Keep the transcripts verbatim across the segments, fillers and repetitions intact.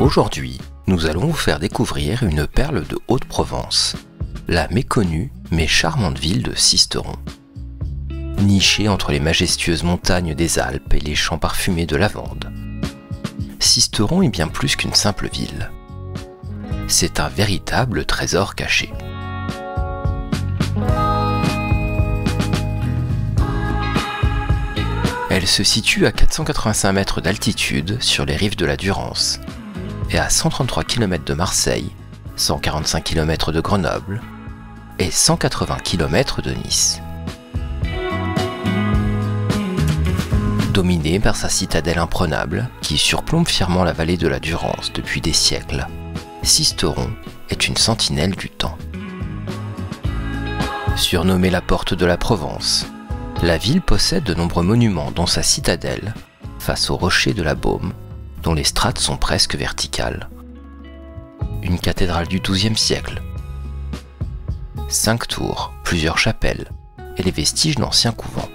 Aujourd'hui, nous allons vous faire découvrir une perle de Haute-Provence, la méconnue mais charmante ville de Sisteron. Nichée entre les majestueuses montagnes des Alpes et les champs parfumés de lavande, Sisteron est bien plus qu'une simple ville. C'est un véritable trésor caché. Elle se situe à quatre cent quatre-vingt-cinq mètres d'altitude sur les rives de la Durance, et à cent trente-trois kilomètres de Marseille, cent quarante-cinq kilomètres de Grenoble et cent quatre-vingts kilomètres de Nice. Dominée par sa citadelle imprenable qui surplombe fièrement la vallée de la Durance depuis des siècles, Sisteron est une sentinelle du temps. Surnommée la Porte de la Provence, la ville possède de nombreux monuments dont sa citadelle, face au rocher de la Baume, dont les strates sont presque verticales, une cathédrale du douzième siècle, cinq tours, plusieurs chapelles et les vestiges d'anciens couvents.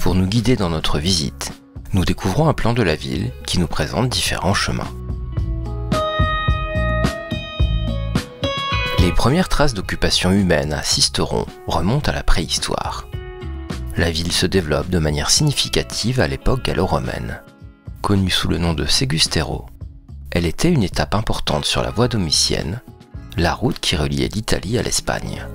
Pour nous guider dans notre visite, nous découvrons un plan de la ville qui nous présente différents chemins. Les premières traces d'occupation humaine à Sisteron remontent à la préhistoire. La ville se développe de manière significative à l'époque gallo-romaine. Connue sous le nom de Segustero, elle était une étape importante sur la voie domitienne, la route qui reliait l'Italie à l'Espagne.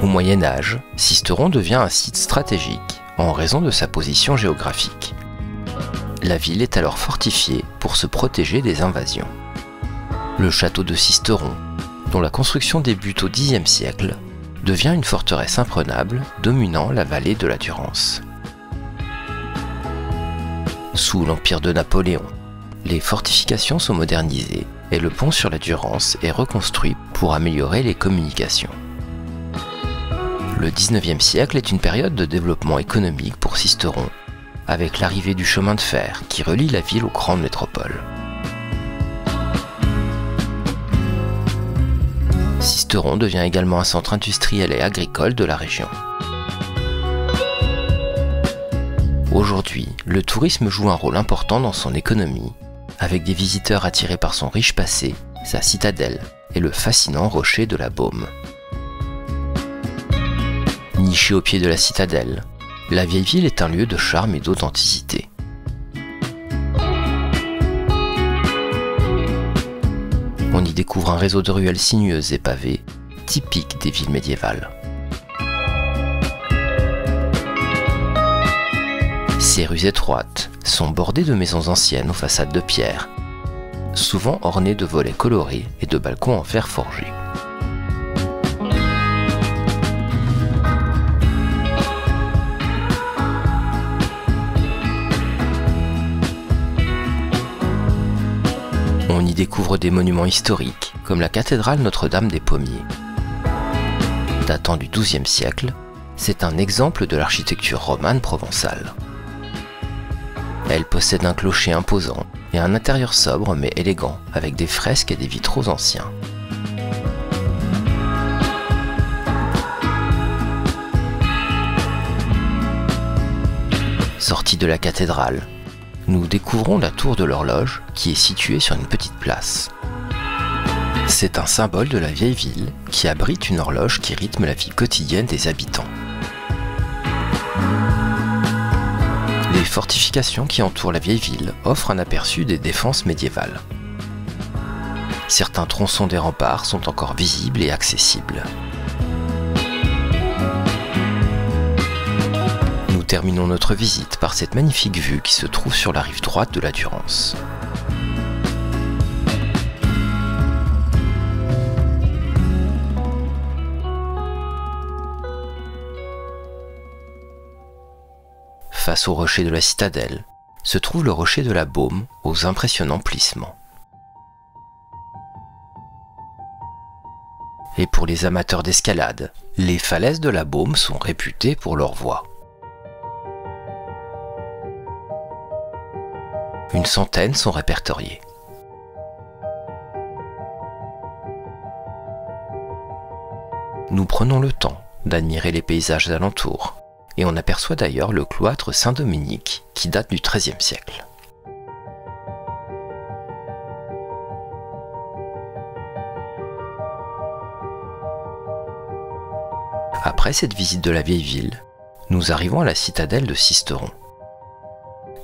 Au Moyen Âge, Sisteron devient un site stratégique en raison de sa position géographique. La ville est alors fortifiée pour se protéger des invasions. Le château de Sisteron, dont la construction débute au dixième siècle, devient une forteresse imprenable dominant la vallée de la Durance. Sous l'empire de Napoléon, les fortifications sont modernisées et le pont sur la Durance est reconstruit pour améliorer les communications. Le dix-neuvième siècle est une période de développement économique pour Sisteron, avec l'arrivée du chemin de fer qui relie la ville aux grandes métropoles. Sisteron devient également un centre industriel et agricole de la région. Aujourd'hui, le tourisme joue un rôle important dans son économie, avec des visiteurs attirés par son riche passé, sa citadelle et le fascinant rocher de la Baume. Nichée au pied de la citadelle, la vieille ville est un lieu de charme et d'authenticité. On y découvre un réseau de ruelles sinueuses et pavées, typiques des villes médiévales. Ces rues étroites sont bordées de maisons anciennes aux façades de pierre, souvent ornées de volets colorés et de balcons en fer forgé. On y découvre des monuments historiques, comme la cathédrale Notre-Dame-des-Pommiers. Datant du douzième siècle, c'est un exemple de l'architecture romane provençale. Elle possède un clocher imposant et un intérieur sobre mais élégant, avec des fresques et des vitraux anciens. Sortie de la cathédrale, nous découvrons la tour de l'horloge qui est située sur une petite place. C'est un symbole de la vieille ville qui abrite une horloge qui rythme la vie quotidienne des habitants. Les fortifications qui entourent la vieille ville offrent un aperçu des défenses médiévales. Certains tronçons des remparts sont encore visibles et accessibles. Terminons notre visite par cette magnifique vue qui se trouve sur la rive droite de la Durance. Face au rocher de la citadelle, se trouve le rocher de la Baume aux impressionnants plissements. Et pour les amateurs d'escalade, les falaises de la Baume sont réputées pour leur voie. Une centaine sont répertoriées. Nous prenons le temps d'admirer les paysages alentours, et on aperçoit d'ailleurs le cloître Saint-Dominique qui date du treizième siècle. Après cette visite de la vieille ville, nous arrivons à la citadelle de Sisteron.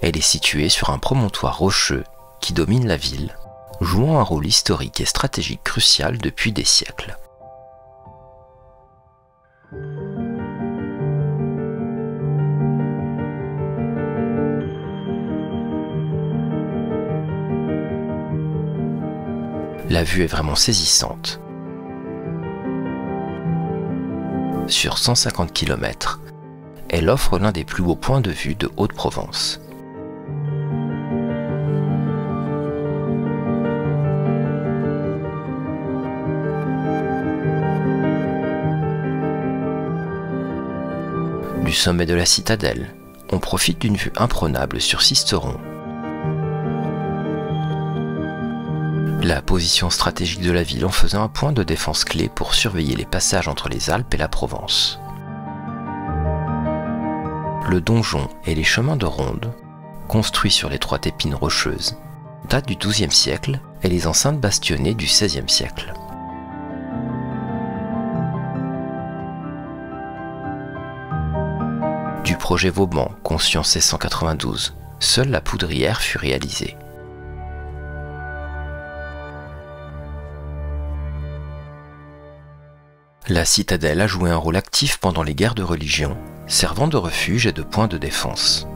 Elle est située sur un promontoire rocheux qui domine la ville, jouant un rôle historique et stratégique crucial depuis des siècles. La vue est vraiment saisissante. Sur cent cinquante kilomètres, elle offre l'un des plus beaux points de vue de Haute-Provence. Du sommet de la citadelle, on profite d'une vue imprenable sur Sisteron. La position stratégique de la ville en faisant un point de défense clé pour surveiller les passages entre les Alpes et la Provence. Le donjon et les chemins de ronde, construits sur l'étroite épine rocheuse, datent du douzième siècle et les enceintes bastionnées du seizième siècle. Du projet Vauban, conçu en seize cent quatre-vingt-douze, seule la poudrière fut réalisée. La citadelle a joué un rôle actif pendant les guerres de religion, servant de refuge et de point de défense.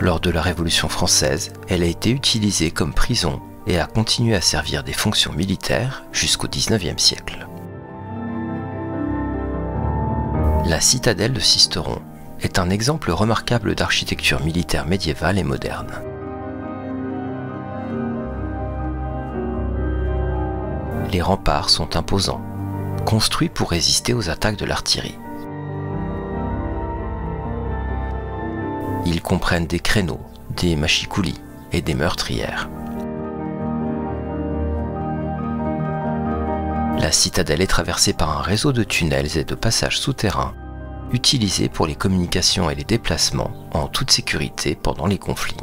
Lors de la Révolution française, elle a été utilisée comme prison et a continué à servir des fonctions militaires jusqu'au dix-neuvième siècle. La citadelle de Sisteron est un exemple remarquable d'architecture militaire médiévale et moderne. Les remparts sont imposants, construits pour résister aux attaques de l'artillerie. Ils comprennent des créneaux, des machicoulis et des meurtrières. La citadelle est traversée par un réseau de tunnels et de passages souterrains, utilisés pour les communications et les déplacements en toute sécurité pendant les conflits.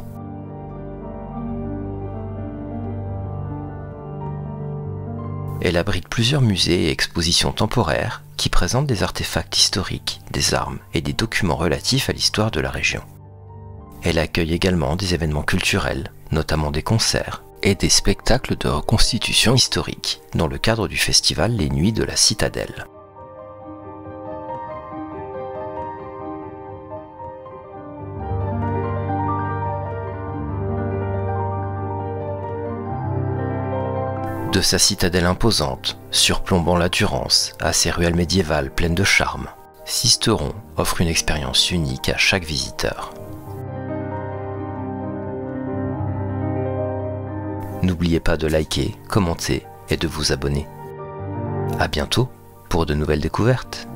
Elle abrite plusieurs musées et expositions temporaires qui présentent des artefacts historiques, des armes et des documents relatifs à l'histoire de la région. Elle accueille également des événements culturels, notamment des concerts et des spectacles de reconstitution historique dans le cadre du festival Les Nuits de la Citadelle. De sa citadelle imposante, surplombant la Durance, à ses ruelles médiévales pleines de charme, Sisteron offre une expérience unique à chaque visiteur. N'oubliez pas de liker, commenter et de vous abonner. À bientôt pour de nouvelles découvertes.